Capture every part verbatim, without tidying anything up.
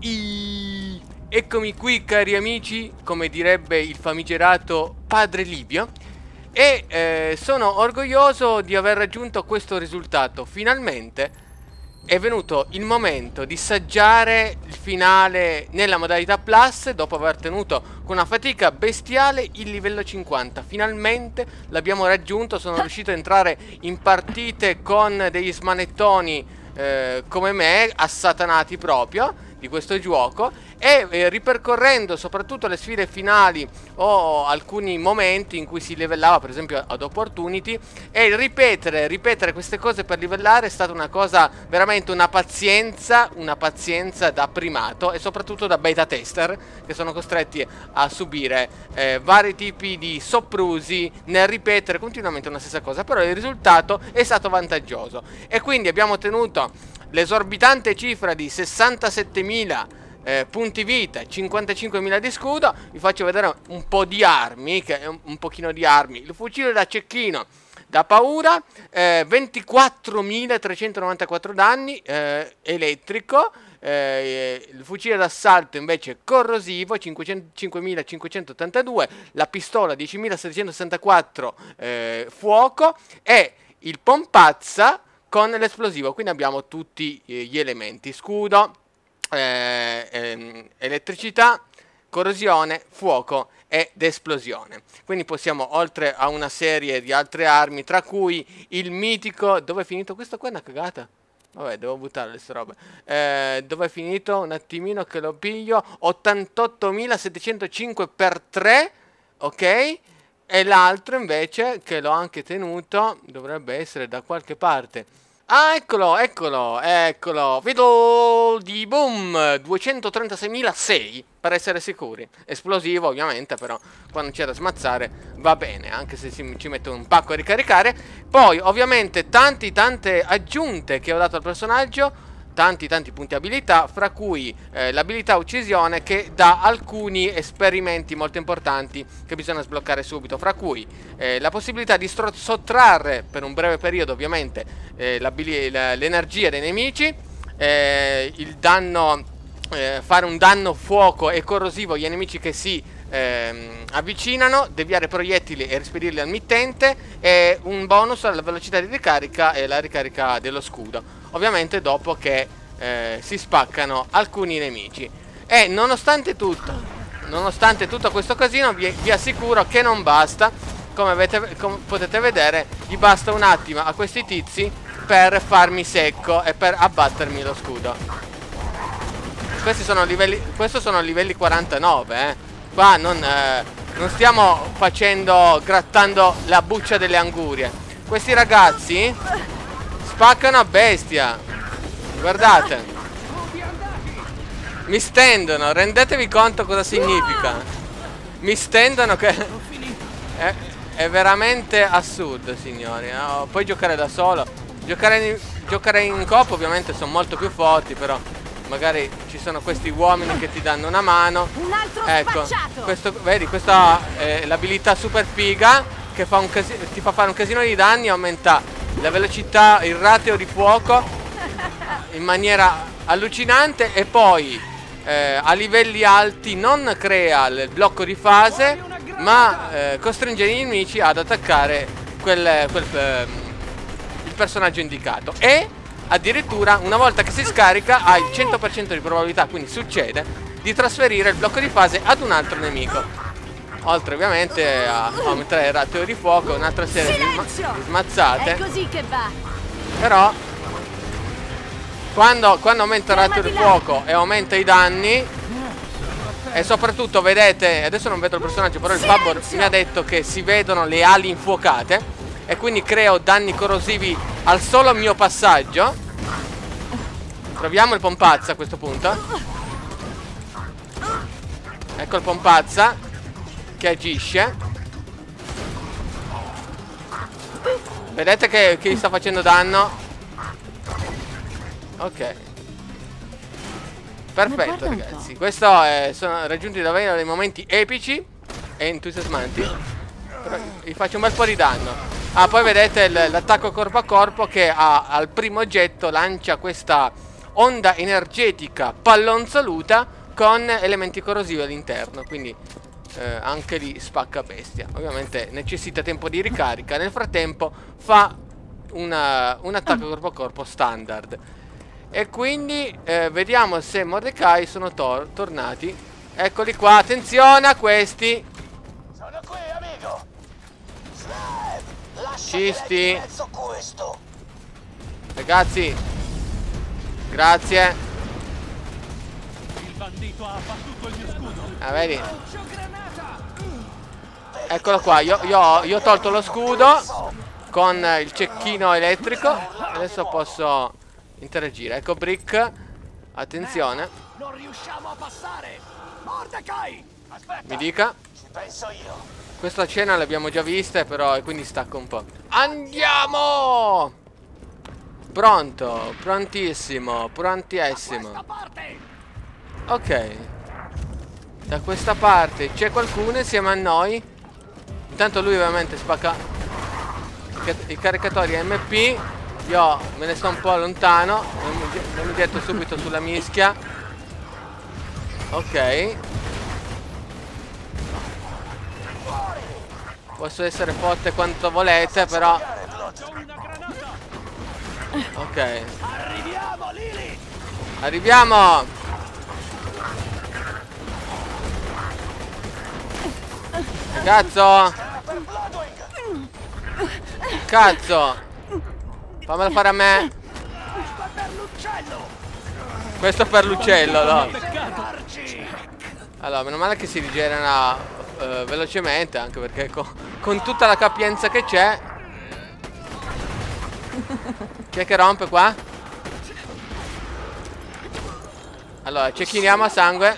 I... Eccomi qui, cari amici, come direbbe il famigerato Padre Livio. E eh, sono orgoglioso di aver raggiunto questo risultato. Finalmente è venuto il momento di saggiare il finale nella modalità plus, dopo aver tenuto con una fatica bestiale il livello cinquanta. Finalmente l'abbiamo raggiunto, sono riuscito a entrare in partite con degli smanettoni eh, come me, assatanati proprio di questo gioco, e eh, ripercorrendo soprattutto le sfide finali o alcuni momenti in cui si livellava, per esempio ad Opportunity, e ripetere, ripetere queste cose per livellare è stata una cosa veramente una pazienza, una pazienza da primato e soprattutto da beta tester, che sono costretti a subire eh, vari tipi di soprusi nel ripetere continuamente una stessa cosa, però il risultato è stato vantaggioso e quindi abbiamo ottenuto l'esorbitante cifra di sessantasettemila eh, punti vita, cinquantacinquemila di scudo. Vi faccio vedere un po' di armi, che è un, un pochino di armi. Il fucile da cecchino da paura, eh, ventiquattromilatrecentonovantaquattro danni, eh, elettrico. Eh, il fucile d'assalto invece corrosivo, cinquemilacinquecentottantadue, la pistola diecimilasettecentosessantaquattro eh, fuoco, e il pompazza con l'esplosivo. Quindi abbiamo tutti gli elementi: scudo, eh, ehm, elettricità, corrosione, fuoco ed esplosione. Quindi possiamo, oltre a una serie di altre armi, tra cui il mitico... Dove è finito? Questo qua è una cagata. Vabbè, devo buttare queste robe. eh, Dove è finito? Un attimino che lo piglio. Ottantottomilasettecentocinque per tre. Ok. E l'altro invece, che l'ho anche tenuto, dovrebbe essere da qualche parte. Ah, eccolo, eccolo, eccolo. Vedo di boom, duecentotrentaseimilasei, per essere sicuri. Esplosivo ovviamente, però quando c'è da smazzare va bene, anche se si, ci mette un pacco a ricaricare. Poi ovviamente tanti, tante aggiunte che ho dato al personaggio. Tanti tanti punti abilità, fra cui eh, l'abilità uccisione, che dà alcuni esperimenti molto importanti che bisogna sbloccare subito, fra cui eh, la possibilità di sottrarre per un breve periodo ovviamente eh, l'energia dei nemici, eh, il danno, eh, fare un danno fuoco e corrosivo agli nemici che si Ehm, avvicinano, deviare proiettili e rispedirli al mittente, e un bonus alla velocità di ricarica e la ricarica dello scudo, ovviamente dopo che eh, si spaccano alcuni nemici. E nonostante tutto, nonostante tutto questo casino, vi, vi assicuro che non basta. Come, avete, come potete vedere, gli basta un attimo a questi tizi per farmi secco e per abbattermi lo scudo. Questi sono livelli, questi sono livelli quarantanove, eh qua non, eh, non stiamo facendo, grattando la buccia delle angurie. Questi ragazzi spaccano a bestia, guardate, mi stendono, rendetevi conto cosa significa, mi stendono, che è, è veramente assurdo, signori. No, puoi giocare da solo, giocare in, giocare in coop ovviamente sono molto più forti, però magari ci sono questi uomini che ti danno una mano. Un altro, ecco, questo, vedi, questa è l'abilità super figa che fa un ti fa fare un casino di danni e aumenta la velocità, il rateo di fuoco in maniera allucinante. E poi eh, a livelli alti non crea il blocco di fase, ma eh, costringe i nemici ad attaccare quel, quel, eh, il personaggio indicato. E addirittura una volta che si scarica ha il cento per cento di probabilità, quindi succede, di trasferire il blocco di fase ad un altro nemico, oltre ovviamente a aumentare il rateo di fuoco, un'altra serie di, di smazzate. È così che va. Però quando, quando aumenta il rateo di fuoco e aumenta i danni, e soprattutto vedete, adesso non vedo il personaggio, però il babbo mi ha detto che si vedono le ali infuocate, e quindi creo danni corrosivi al solo mio passaggio. Proviamo il pompazza a questo punto. Ecco il pompazza che agisce. Vedete che, che gli sta facendo danno. Ok, perfetto ragazzi. Questo è, sono raggiunti davvero dei momenti epici e entusiasmanti. Però gli faccio un bel po' di danno. Ah, poi vedete l'attacco corpo a corpo che ha, al primo getto lancia questa onda energetica, pallon saluta con elementi corrosivi all'interno, quindi eh, anche lì spacca bestia. Ovviamente necessita tempo di ricarica, nel frattempo fa una, un attacco corpo a corpo standard. E quindi eh, vediamo se Mordecai sono tor tornati. Eccoli qua, attenzione a questi. Sono qui, amico. Cisti. Ragazzi, grazie. Il bandito ha battuto il mio scudo. Ah, vedi? Eccolo qua, io, io, io ho tolto lo scudo con il cecchino elettrico. Adesso posso interagire. Ecco Brick. Attenzione. Non riusciamo a passare. Mordecai! Aspetta. Mi dica. Ci penso io. Questa scena l'abbiamo già vista, però, e quindi stacco un po'. Andiamo! Pronto, prontissimo, prontissimo. Ok. Da questa parte c'è qualcuno insieme a noi. Intanto lui ovviamente spacca i caricatori M P. Io me ne sto un po' lontano, non mi getto subito sulla mischia. Ok. Posso essere forte quanto volete, però. Ok. Arriviamo, Lilith! Arriviamo! Cazzo! Cazzo! Fammelo fare a me! Questo per l'uccello, no? Allora, meno male che si rigenera eh, velocemente, anche perché con, con tutta la capienza che c'è. Chi è che rompe qua? Allora, cecchiniamo a sangue.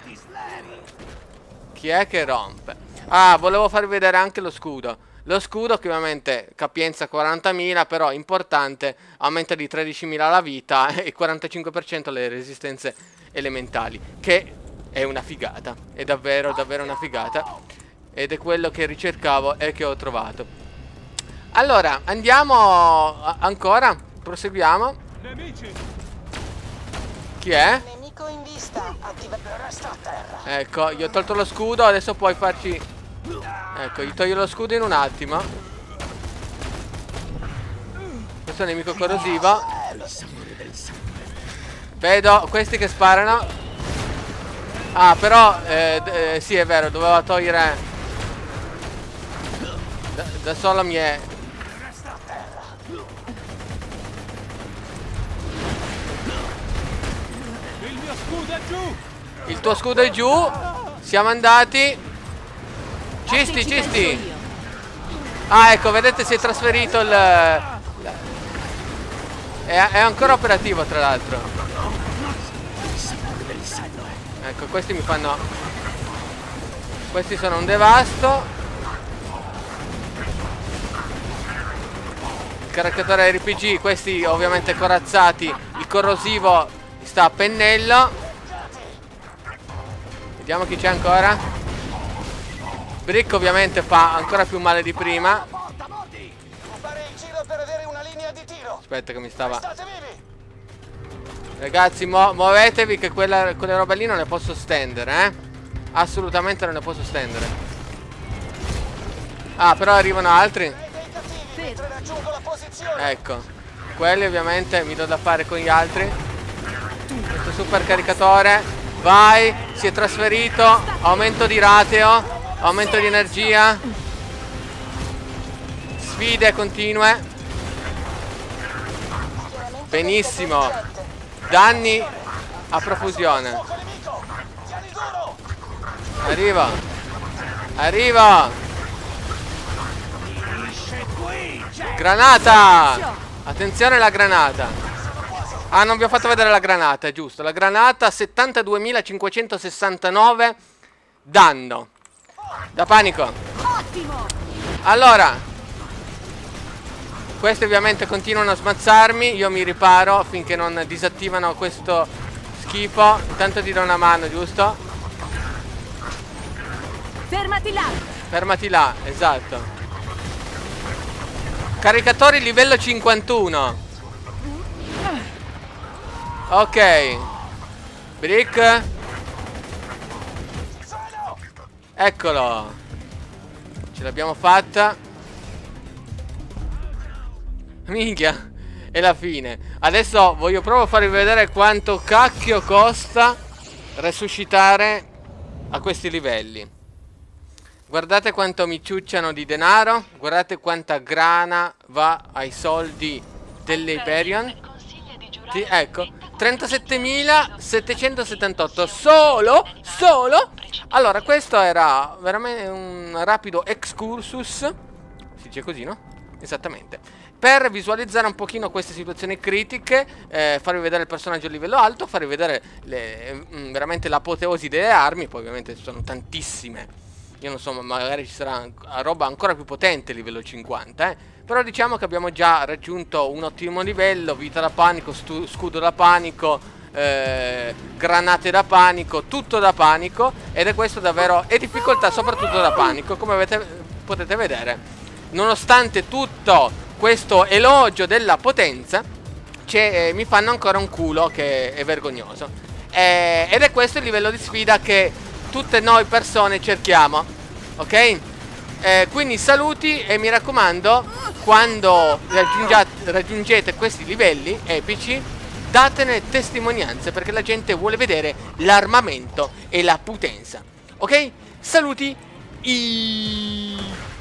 Chi è che rompe? Ah, volevo farvi vedere anche lo scudo. Lo scudo che ovviamente capienza quarantamila, però importante, aumenta di tredicimila la vita e quarantacinque per cento le resistenze elementali, che è una figata, è davvero davvero una figata, ed è quello che ricercavo e che ho trovato. Allora, andiamo ancora, proseguiamo. Nemici. Chi è? Nemico in vista. Attiva il resto a terra. Ecco, io ho tolto lo scudo, adesso puoi farci. Ecco, gli toglio lo scudo in un attimo. Questo è un nemico corrosivo. Vedo questi che sparano. Ah, però eh, eh, sì, è vero, doveva togliere. Da, da solo mi è. Il mio scudo è giù. Il tuo scudo è giù. Siamo andati. Cisti, cisti. Ah, ecco, vedete, si è trasferito il... È, è ancora operativo, tra l'altro. Ecco, questi mi fanno... Questi sono un devasto. Il caricatore R P G, questi ovviamente corazzati. Il corrosivo sta a pennello. Vediamo chi c'è ancora. Brick ovviamente fa ancora più male di prima. Aspetta che mi stava. Ragazzi, mu muovetevi che quella, quelle robe lì non le posso stendere, eh? Assolutamente non le posso stendere. Ah, però arrivano altri. Ecco. Quelli ovviamente mi do da fare con gli altri. Questo super caricatore. Vai. Si è trasferito. Aumento di rateo. Aumento di energia. Sfide continue. Benissimo. Danni a profusione. Arriva. Arriva. Granata. Attenzione alla granata. Ah, non vi ho fatto vedere la granata, è giusto. La granata settantaduemilacinquecentosessantanove danno. Da panico. Ottimo. Allora, questi ovviamente continuano a smazzarmi. Io mi riparo finché non disattivano questo schifo. Intanto ti do una mano, giusto? Fermati là. Fermati là, esatto. Caricatori livello cinquantuno. Ok, Brick. Eccolo. Ce l'abbiamo fatta. Minchia. È la fine. Adesso voglio proprio farvi vedere quanto cacchio costa resuscitare a questi livelli. Guardate quanto mi ciucciano di denaro. Guardate quanta grana va ai soldi dell'Hyperion. Sì, ecco, trentasettemilasettecentosettantotto. Solo, solo. Allora, questo era veramente un rapido excursus. Si dice così, no? Esattamente. Per visualizzare un pochino queste situazioni critiche, eh, farvi vedere il personaggio a livello alto, farvi vedere le, mh, veramente l'apoteosi delle armi. Poi ovviamente ci sono tantissime. Io non so, magari ci sarà roba ancora più potente a livello cinquanta, eh. Però diciamo che abbiamo già raggiunto un ottimo livello. Vita da panico, scudo da panico, eh, granate da panico, tutto da panico. Ed è questo davvero, e difficoltà soprattutto da panico, come avete, potete vedere. Nonostante tutto questo elogio della potenza, eh, mi fanno ancora un culo che è vergognoso, eh, ed è questo il livello di sfida che tutte noi persone cerchiamo. Ok, eh, quindi saluti, e mi raccomando, quando raggiungete questi livelli epici datene testimonianze, perché la gente vuole vedere l'armamento e la potenza. Ok, saluti i...